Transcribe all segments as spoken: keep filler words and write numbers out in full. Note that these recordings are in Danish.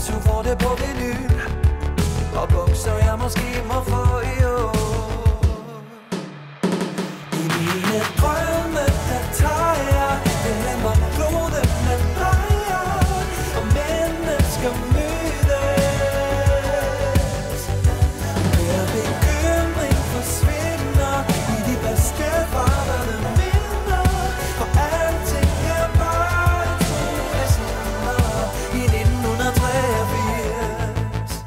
souvent des beaux des nuls. En boxe, rien mon ski, mon faux et oh. Mine drømmer der tager, det er mig blodet med drejer, og mennesker mødes. Hver bekymring forsvinder, i de bedste varmerne minder, for alting er bare til festner i nitten treogfirs.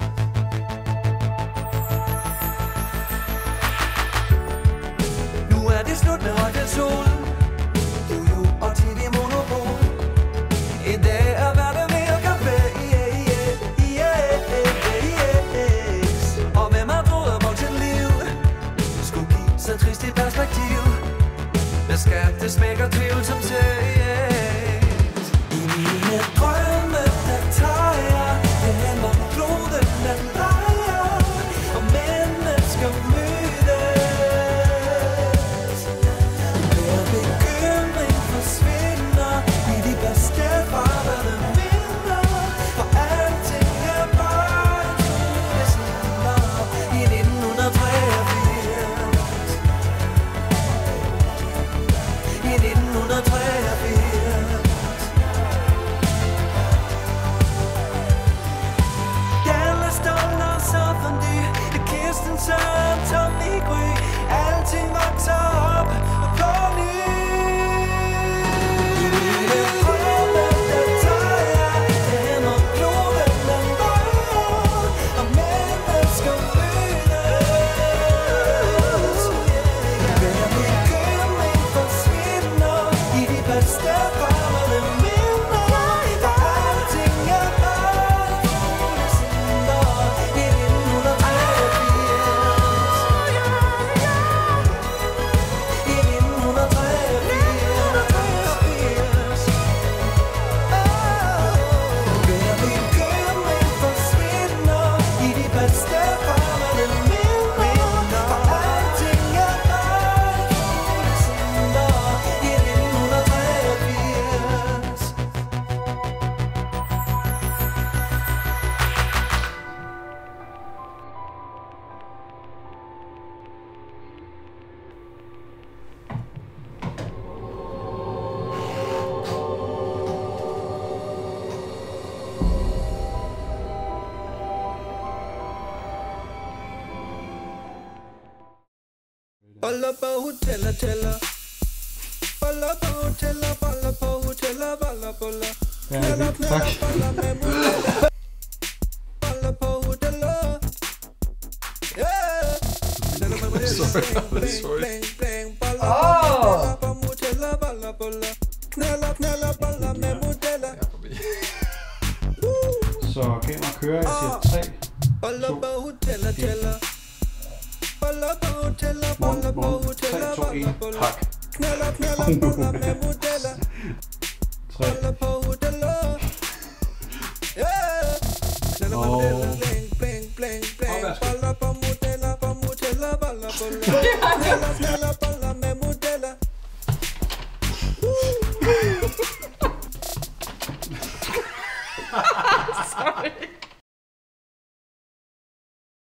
Det er slut med højt af solen, jojo og til det monopol. I dag er hverdag ved at kaffe, yeah, yeah, yeah, yeah, yeah. Og hvem har troet at vokset liv skulle give så trist et perspektiv? Med skat, det smækker tvivl som tæt. I mine drømme, der tager jeg, det hænder kloden, der leger, og mennesker mødes. Palapa hotela tela, palapa hotela, palapa hotela, palapa la. Ja, gut, fuck. Palapa hotela. Yeah. Sorry, that was sorry. Oh. Så, gav mig kører, jeg siger tre, to, fire. tre, to, en, pak. tre. Og... opværsk.